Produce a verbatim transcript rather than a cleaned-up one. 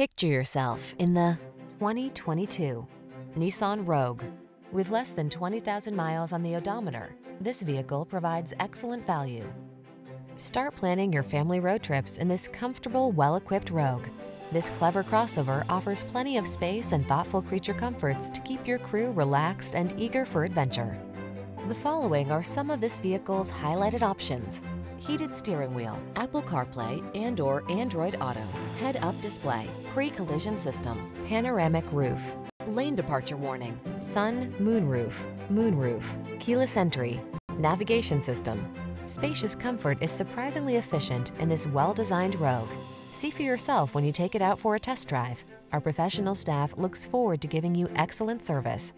Picture yourself in the twenty twenty-two Nissan Rogue. With less than twenty thousand miles on the odometer, this vehicle provides excellent value. Start planning your family road trips in this comfortable, well-equipped Rogue. This clever crossover offers plenty of space and thoughtful creature comforts to keep your crew relaxed and eager for adventure. The following are some of this vehicle's highlighted options: heated steering wheel, Apple CarPlay and or Android Auto, head-up display, pre-collision system, panoramic roof, lane departure warning, sun, moonroof, moonroof, keyless entry, navigation system. Spacious comfort is surprisingly efficient in this well-designed Rogue. See for yourself when you take it out for a test drive. Our professional staff looks forward to giving you excellent service.